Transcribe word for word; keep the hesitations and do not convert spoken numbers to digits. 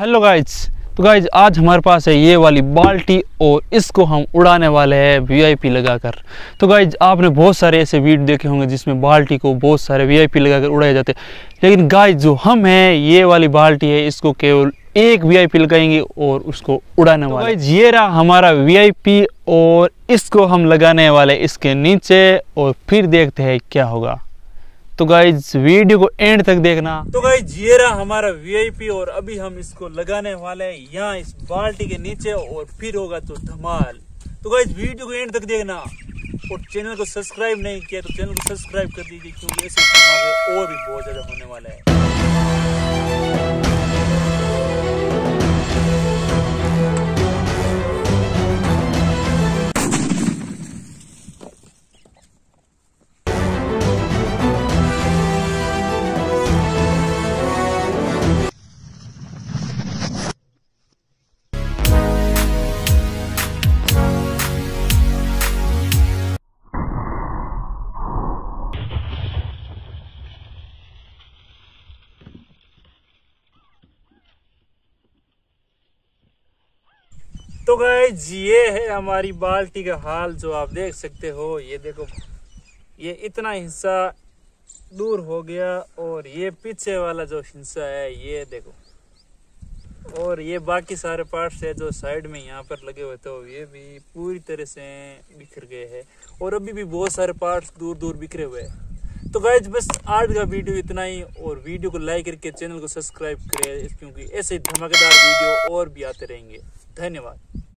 Hello guys, तो guys आज हमारे पास है ये वाली बाल्टी और इसको हम उड़ाने वाले हैं वीआईपी लगाकर। तो गाइज आपने बहुत सारे ऐसे वीडियो देखे होंगे जिसमें बाल्टी को बहुत सारे वीआईपी लगाकर उड़ाए जाते हैं, लेकिन गाइज जो हम हैं ये वाली बाल्टी है इसको केवल एक वीआईपी लगाएंगे और उसको उड़ाने तो वाले। गाइज ये रहा हमारा वीआईपी और इसको हम लगाने वाले इसके नीचे और फिर देखते हैं क्या होगा। तो गाइज वीडियो को एंड तक देखना। तो गाइज ये रहा हमारा वीआईपी और अभी हम इसको लगाने वाले हैं यहाँ इस बाल्टी के नीचे और फिर होगा तो धमाल। तो गाइज वीडियो को एंड तक देखना और चैनल को सब्सक्राइब नहीं किया तो चैनल को सब्सक्राइब कर दीजिए क्योंकि ऐसे धमाके और भी बहुत ज्यादा होने वाला है। तो गाइज ये है हमारी बाल्टी का हाल जो आप देख सकते हो। ये देखो ये इतना हिस्सा दूर हो गया और ये पीछे वाला जो हिस्सा है ये देखो, और ये बाकी सारे पार्ट्स है जो साइड में यहाँ पर लगे हुए थे ये भी पूरी तरह से बिखर गए हैं और अभी भी बहुत सारे पार्ट्स दूर दूर बिखरे हुए हैं। तो गाइज बस आज का वीडियो इतना ही और वीडियो को लाइक करके चैनल को सब्सक्राइब करें क्योंकि ऐसे धमाकेदार वीडियो और भी आते रहेंगे। धन्यवाद।